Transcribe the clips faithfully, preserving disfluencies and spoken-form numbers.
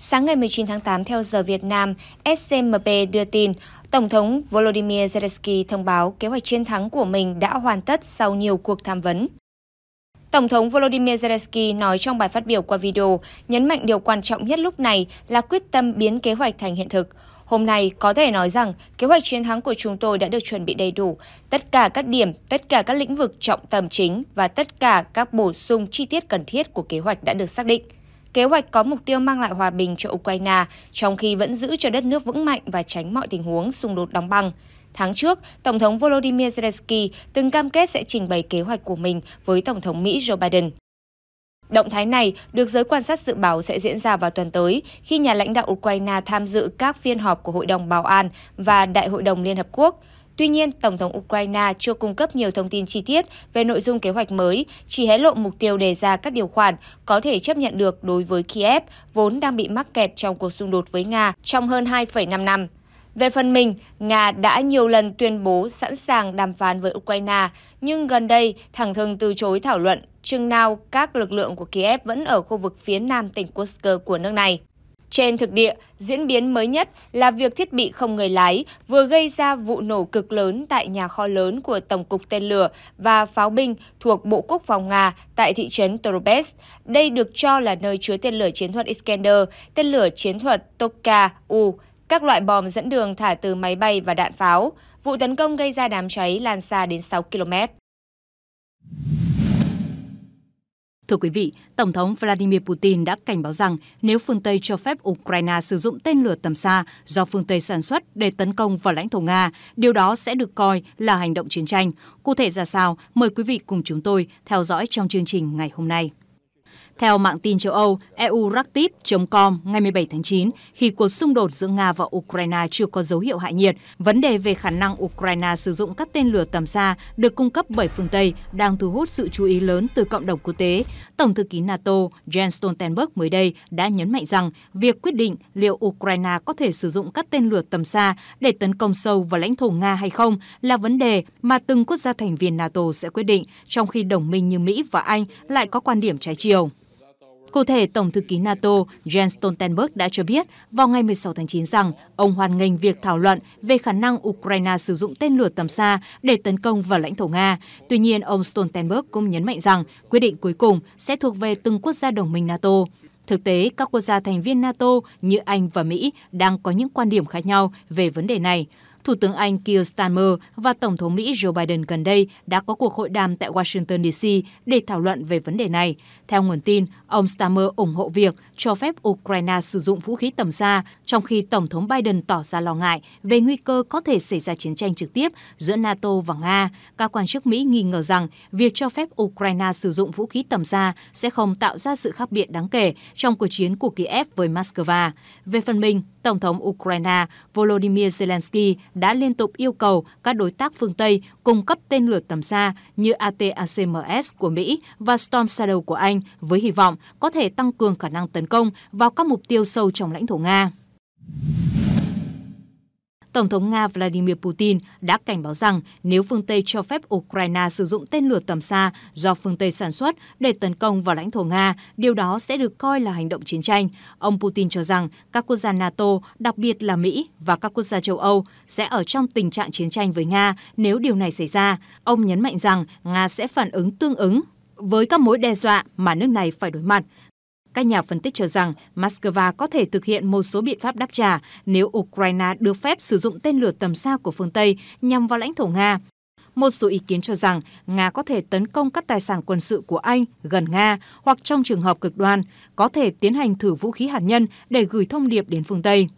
Sáng ngày mười chín tháng tám theo giờ Việt Nam, ét xê em pê đưa tin Tổng thống Volodymyr Zelensky thông báo kế hoạch chiến thắng của mình đã hoàn tất sau nhiều cuộc tham vấn. Tổng thống Volodymyr Zelensky nói trong bài phát biểu qua video, nhấn mạnh điều quan trọng nhất lúc này là quyết tâm biến kế hoạch thành hiện thực. Hôm nay có thể nói rằng kế hoạch chiến thắng của chúng tôi đã được chuẩn bị đầy đủ, tất cả các điểm, tất cả các lĩnh vực trọng tâm chính và tất cả các bổ sung chi tiết cần thiết của kế hoạch đã được xác định. Kế hoạch có mục tiêu mang lại hòa bình cho Ukraine, trong khi vẫn giữ cho đất nước vững mạnh và tránh mọi tình huống xung đột đóng băng. Tháng trước, Tổng thống Volodymyr Zelensky từng cam kết sẽ trình bày kế hoạch của mình với Tổng thống Mỹ Joe Biden. Động thái này được giới quan sát dự báo sẽ diễn ra vào tuần tới khi nhà lãnh đạo Ukraine tham dự các phiên họp của Hội đồng Bảo an và Đại hội đồng Liên Hợp Quốc. Tuy nhiên, Tổng thống Ukraine chưa cung cấp nhiều thông tin chi tiết về nội dung kế hoạch mới, chỉ hé lộ mục tiêu đề ra các điều khoản có thể chấp nhận được đối với Kiev, vốn đang bị mắc kẹt trong cuộc xung đột với Nga trong hơn hai phẩy năm năm. Về phần mình, Nga đã nhiều lần tuyên bố sẵn sàng đàm phán với Ukraine, nhưng gần đây thẳng thừng từ chối thảo luận chừng nào các lực lượng của Kiev vẫn ở khu vực phía nam tỉnh Kursk của nước này. Trên thực địa, diễn biến mới nhất là việc thiết bị không người lái vừa gây ra vụ nổ cực lớn tại nhà kho lớn của Tổng cục Tên lửa và Pháo binh thuộc Bộ Quốc phòng Nga tại thị trấn Toropets. Đây được cho là nơi chứa tên lửa chiến thuật Iskander, tên lửa chiến thuật Toka-U, các loại bom dẫn đường thả từ máy bay và đạn pháo. Vụ tấn công gây ra đám cháy lan xa đến sáu ki lô mét. Thưa quý vị, Tổng thống Vladimir Putin đã cảnh báo rằng nếu phương Tây cho phép Ukraine sử dụng tên lửa tầm xa do phương Tây sản xuất để tấn công vào lãnh thổ Nga, điều đó sẽ được coi là hành động chiến tranh. Cụ thể ra sao? Mời quý vị cùng chúng tôi theo dõi trong chương trình ngày hôm nay. Theo mạng tin châu Âu, E U Raktiv chấm com ngày mười bảy tháng chín, khi cuộc xung đột giữa Nga và Ukraine chưa có dấu hiệu hạ nhiệt, vấn đề về khả năng Ukraine sử dụng các tên lửa tầm xa được cung cấp bởi phương Tây đang thu hút sự chú ý lớn từ cộng đồng quốc tế. Tổng thư ký NATO Jens Stoltenberg mới đây đã nhấn mạnh rằng việc quyết định liệu Ukraine có thể sử dụng các tên lửa tầm xa để tấn công sâu vào lãnh thổ Nga hay không là vấn đề mà từng quốc gia thành viên NATO sẽ quyết định, trong khi đồng minh như Mỹ và Anh lại có quan điểm trái chiều. Cụ thể, Tổng thư ký NATO Jens Stoltenberg đã cho biết vào ngày mười sáu tháng chín rằng ông hoan nghênh việc thảo luận về khả năng Ukraine sử dụng tên lửa tầm xa để tấn công vào lãnh thổ Nga. Tuy nhiên, ông Stoltenberg cũng nhấn mạnh rằng quyết định cuối cùng sẽ thuộc về từng quốc gia đồng minh NATO. Thực tế, các quốc gia thành viên NATO như Anh và Mỹ đang có những quan điểm khác nhau về vấn đề này. Thủ tướng Anh Keir Starmer và Tổng thống Mỹ Joe Biden gần đây đã có cuộc hội đàm tại Washington đê xê để thảo luận về vấn đề này. Theo nguồn tin, ông Starmer ủng hộ việc cho phép Ukraine sử dụng vũ khí tầm xa, trong khi Tổng thống Biden tỏ ra lo ngại về nguy cơ có thể xảy ra chiến tranh trực tiếp giữa NATO và Nga. Các quan chức Mỹ nghi ngờ rằng việc cho phép Ukraine sử dụng vũ khí tầm xa sẽ không tạo ra sự khác biệt đáng kể trong cuộc chiến của Kiev với Moscow. Về phần mình, Tổng thống Ukraine Volodymyr Zelensky đã liên tục yêu cầu các đối tác phương Tây cung cấp tên lửa tầm xa như A T A C M S của Mỹ và Storm Shadow của Anh với hy vọng có thể tăng cường khả năng tấn công vào các mục tiêu sâu trong lãnh thổ Nga. Tổng thống Nga Vladimir Putin đã cảnh báo rằng nếu phương Tây cho phép Ukraine sử dụng tên lửa tầm xa do phương Tây sản xuất để tấn công vào lãnh thổ Nga, điều đó sẽ được coi là hành động chiến tranh. Ông Putin cho rằng các quốc gia NATO, đặc biệt là Mỹ và các quốc gia châu Âu, sẽ ở trong tình trạng chiến tranh với Nga nếu điều này xảy ra. Ông nhấn mạnh rằng Nga sẽ phản ứng tương ứng với các mối đe dọa mà nước này phải đối mặt. Các nhà phân tích cho rằng Moscow có thể thực hiện một số biện pháp đáp trả nếu Ukraine được phép sử dụng tên lửa tầm xa của phương Tây nhằm vào lãnh thổ Nga. Một số ý kiến cho rằng Nga có thể tấn công các tài sản quân sự của Anh gần Nga hoặc trong trường hợp cực đoan, có thể tiến hành thử vũ khí hạt nhân để gửi thông điệp đến phương Tây.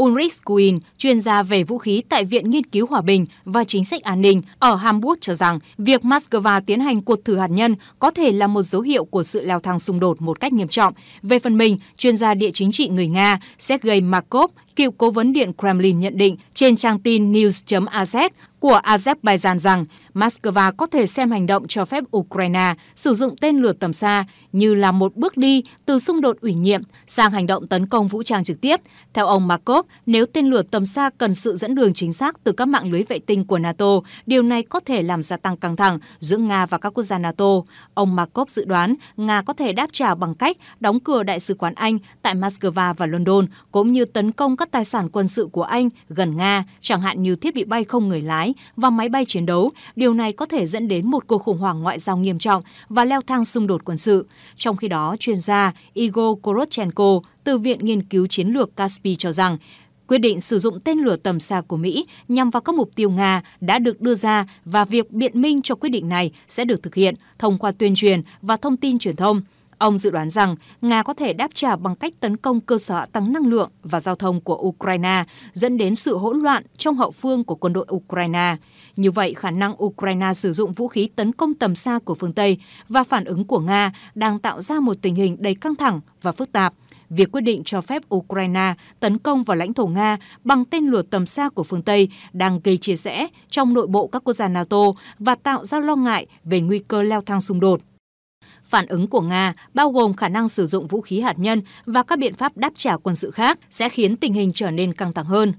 Ulrich Kühn, chuyên gia về vũ khí tại Viện Nghiên cứu Hòa bình và Chính sách An ninh ở Hamburg cho rằng việc Moscow tiến hành cuộc thử hạt nhân có thể là một dấu hiệu của sự leo thang xung đột một cách nghiêm trọng. Về phần mình, chuyên gia địa chính trị người Nga Sergei Markov cựu cố vấn Điện Kremlin nhận định trên trang tin News chấm a z của Azerbaijan rằng Moscow có thể xem hành động cho phép Ukraine sử dụng tên lửa tầm xa như là một bước đi từ xung đột ủy nhiệm sang hành động tấn công vũ trang trực tiếp. Theo ông Markov, nếu tên lửa tầm xa cần sự dẫn đường chính xác từ các mạng lưới vệ tinh của NATO, điều này có thể làm gia tăng căng thẳng giữa Nga và các quốc gia NATO. Ông Markov dự đoán Nga có thể đáp trả bằng cách đóng cửa Đại sứ quán Anh tại Moscow và London, cũng như tấn công các tài sản quân sự của Anh gần Nga, chẳng hạn như thiết bị bay không người lái và máy bay chiến đấu. Điều này có thể dẫn đến một cuộc khủng hoảng ngoại giao nghiêm trọng và leo thang xung đột quân sự. Trong khi đó, chuyên gia Igor Korotchenko từ Viện Nghiên cứu Chiến lược Caspi cho rằng, quyết định sử dụng tên lửa tầm xa của Mỹ nhằm vào các mục tiêu Nga đã được đưa ra và việc biện minh cho quyết định này sẽ được thực hiện thông qua tuyên truyền và thông tin truyền thông. Ông dự đoán rằng Nga có thể đáp trả bằng cách tấn công cơ sở hạ tầng năng lượng và giao thông của Ukraine, dẫn đến sự hỗn loạn trong hậu phương của quân đội Ukraine. Như vậy, khả năng Ukraine sử dụng vũ khí tấn công tầm xa của phương Tây và phản ứng của Nga đang tạo ra một tình hình đầy căng thẳng và phức tạp. Việc quyết định cho phép Ukraine tấn công vào lãnh thổ Nga bằng tên lửa tầm xa của phương Tây đang gây chia rẽ trong nội bộ các quốc gia NATO và tạo ra lo ngại về nguy cơ leo thang xung đột. Phản ứng của Nga, bao gồm khả năng sử dụng vũ khí hạt nhân và các biện pháp đáp trả quân sự khác, sẽ khiến tình hình trở nên căng thẳng hơn.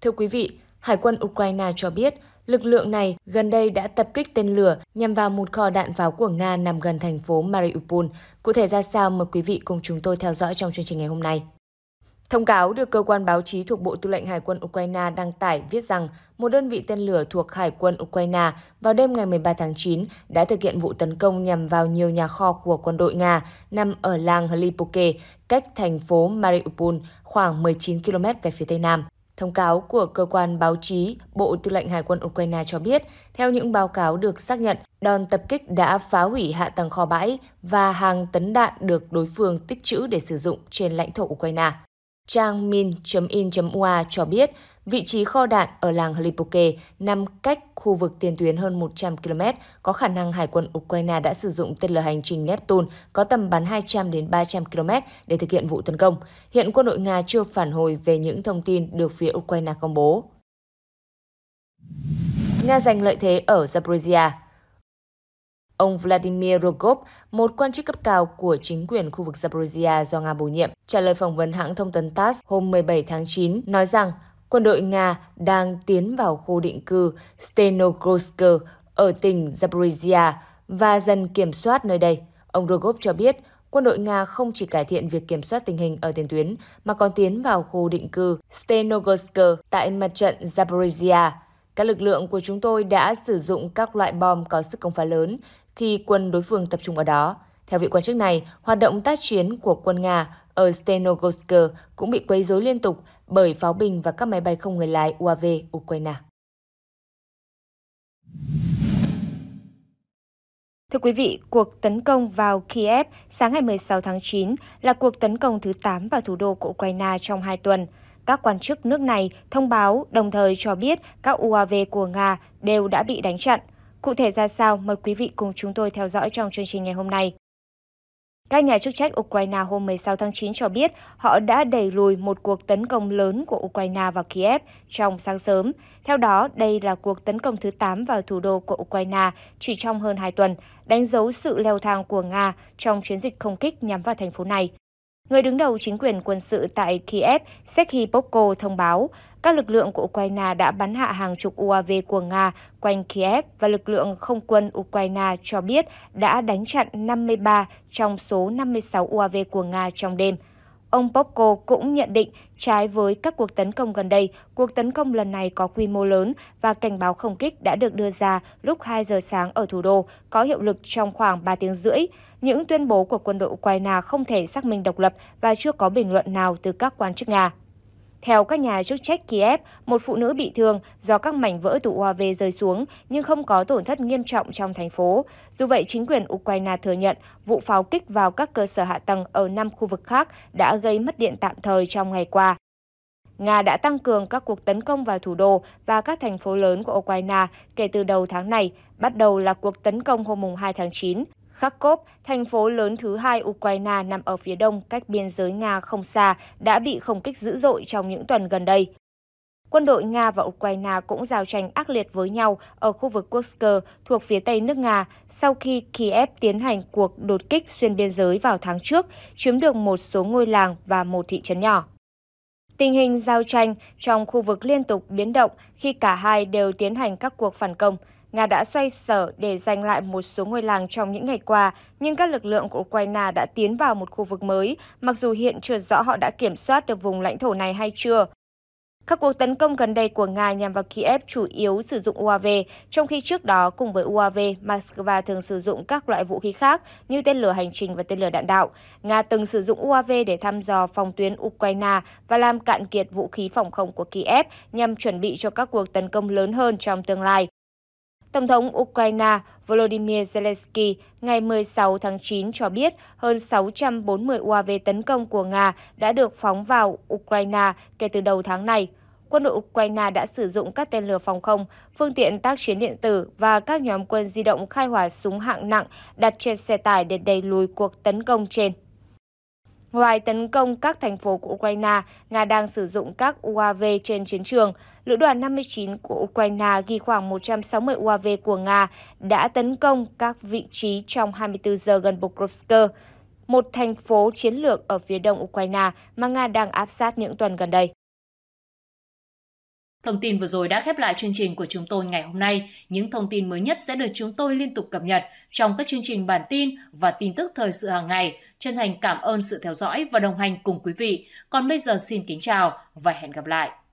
Thưa quý vị, Hải quân Ukraine cho biết lực lượng này gần đây đã tập kích tên lửa nhằm vào một kho đạn pháo của Nga nằm gần thành phố Mariupol. Cụ thể ra sao mời quý vị cùng chúng tôi theo dõi trong chương trình ngày hôm nay. Thông cáo được cơ quan báo chí thuộc Bộ Tư lệnh Hải quân Ukraine đăng tải viết rằng một đơn vị tên lửa thuộc Hải quân Ukraine vào đêm ngày mười ba tháng chín đã thực hiện vụ tấn công nhằm vào nhiều nhà kho của quân đội Nga nằm ở làng Hlipoke, cách thành phố Mariupol khoảng mười chín ki lô mét về phía tây nam. Thông cáo của cơ quan báo chí Bộ Tư lệnh Hải quân Ukraine cho biết, theo những báo cáo được xác nhận, đòn tập kích đã phá hủy hạ tầng kho bãi và hàng tấn đạn được đối phương tích trữ để sử dụng trên lãnh thổ Ukraine. Trang min chấm in chấm u a cho biết vị trí kho đạn ở làng Hlipoke nằm cách khu vực tiền tuyến hơn một trăm ki lô mét, có khả năng Hải quân Ukraine đã sử dụng tên lửa hành trình Neptune có tầm bắn hai trăm đến ba trăm ki lô mét để thực hiện vụ tấn công. Hiện quân đội Nga chưa phản hồi về những thông tin được phía Ukraine công bố. Nga giành lợi thế ở Zaporizhia. Ông Vladimir Rogov, một quan chức cấp cao của chính quyền khu vực Zaporizhia do Nga bổ nhiệm, trả lời phỏng vấn hãng thông tấn tát hôm mười bảy tháng chín, nói rằng quân đội Nga đang tiến vào khu định cư Stenogorsk ở tỉnh Zaporizhia và dần kiểm soát nơi đây. Ông Rogov cho biết, quân đội Nga không chỉ cải thiện việc kiểm soát tình hình ở tiền tuyến, mà còn tiến vào khu định cư Stenogorsk tại mặt trận Zaporizhia. Các lực lượng của chúng tôi đã sử dụng các loại bom có sức công phá lớn khi quân đối phương tập trung ở đó. Theo vị quan chức này, hoạt động tác chiến của quân Nga ở Stenogorsk cũng bị quấy rối liên tục bởi pháo binh và các máy bay không người lái u a vê Ukraine. Thưa quý vị, cuộc tấn công vào Kiev sáng ngày mười sáu tháng chín là cuộc tấn công thứ tám vào thủ đô của Ukraine trong hai tuần. Các quan chức nước này thông báo đồng thời cho biết các u a vê của Nga đều đã bị đánh chặn. Cụ thể ra sao, mời quý vị cùng chúng tôi theo dõi trong chương trình ngày hôm nay. Các nhà chức trách Ukraine hôm mười sáu tháng chín cho biết họ đã đẩy lùi một cuộc tấn công lớn của Ukraine vào Kiev trong sáng sớm. Theo đó, đây là cuộc tấn công thứ tám vào thủ đô của Ukraine chỉ trong hơn hai tuần, đánh dấu sự leo thang của Nga trong chiến dịch không kích nhắm vào thành phố này. Người đứng đầu chính quyền quân sự tại Kiev, Sergei Popko thông báo, các lực lượng của Ukraine đã bắn hạ hàng chục u a vê của Nga quanh Kiev và lực lượng không quân Ukraine cho biết đã đánh chặn năm mươi ba trong số năm mươi sáu u a vê của Nga trong đêm. Ông Popko cũng nhận định, trái với các cuộc tấn công gần đây, cuộc tấn công lần này có quy mô lớn và cảnh báo không kích đã được đưa ra lúc hai giờ sáng ở thủ đô, có hiệu lực trong khoảng ba tiếng rưỡi. Những tuyên bố của quân đội Ukraine không thể xác minh độc lập và chưa có bình luận nào từ các quan chức Nga. Theo các nhà chức trách Kiev, một phụ nữ bị thương do các mảnh vỡ từ u a vê rơi xuống nhưng không có tổn thất nghiêm trọng trong thành phố. Dù vậy, chính quyền Ukraine thừa nhận vụ pháo kích vào các cơ sở hạ tầng ở năm khu vực khác đã gây mất điện tạm thời trong ngày qua. Nga đã tăng cường các cuộc tấn công vào thủ đô và các thành phố lớn của Ukraine kể từ đầu tháng này, bắt đầu là cuộc tấn công hôm hai tháng chín. Kharkov, thành phố lớn thứ hai Ukraine nằm ở phía đông cách biên giới Nga không xa, đã bị không kích dữ dội trong những tuần gần đây. Quân đội Nga và Ukraine cũng giao tranh ác liệt với nhau ở khu vực Kursk thuộc phía tây nước Nga sau khi Kiev tiến hành cuộc đột kích xuyên biên giới vào tháng trước, chiếm được một số ngôi làng và một thị trấn nhỏ. Tình hình giao tranh trong khu vực liên tục biến động khi cả hai đều tiến hành các cuộc phản công. Nga đã xoay sở để giành lại một số ngôi làng trong những ngày qua, nhưng các lực lượng của Ukraine đã tiến vào một khu vực mới, mặc dù hiện chưa rõ họ đã kiểm soát được vùng lãnh thổ này hay chưa. Các cuộc tấn công gần đây của Nga nhằm vào Kiev chủ yếu sử dụng u a vê, trong khi trước đó cùng với u a vê, Moscow thường sử dụng các loại vũ khí khác như tên lửa hành trình và tên lửa đạn đạo. Nga từng sử dụng u a vê để thăm dò phòng tuyến Ukraine và làm cạn kiệt vũ khí phòng không của Kiev nhằm chuẩn bị cho các cuộc tấn công lớn hơn trong tương lai. Tổng thống Ukraine Volodymyr Zelensky ngày mười sáu tháng chín cho biết hơn sáu trăm bốn mươi u a vê tấn công của Nga đã được phóng vào Ukraine kể từ đầu tháng này. Quân đội Ukraine đã sử dụng các tên lửa phòng không, phương tiện tác chiến điện tử và các nhóm quân di động khai hỏa súng hạng nặng đặt trên xe tải để đẩy lùi cuộc tấn công trên. Ngoài tấn công các thành phố của Ukraine, Nga đang sử dụng các u a vê trên chiến trường. Lữ đoàn năm mươi chín của Ukraine ghi khoảng một trăm sáu mươi u a vê của Nga đã tấn công các vị trí trong hai mươi tư giờ gần Pokrovsk, một thành phố chiến lược ở phía đông Ukraine mà Nga đang áp sát những tuần gần đây. Thông tin vừa rồi đã khép lại chương trình của chúng tôi ngày hôm nay. Những thông tin mới nhất sẽ được chúng tôi liên tục cập nhật trong các chương trình bản tin và tin tức thời sự hàng ngày. Chân thành cảm ơn sự theo dõi và đồng hành cùng quý vị. Còn bây giờ xin kính chào và hẹn gặp lại!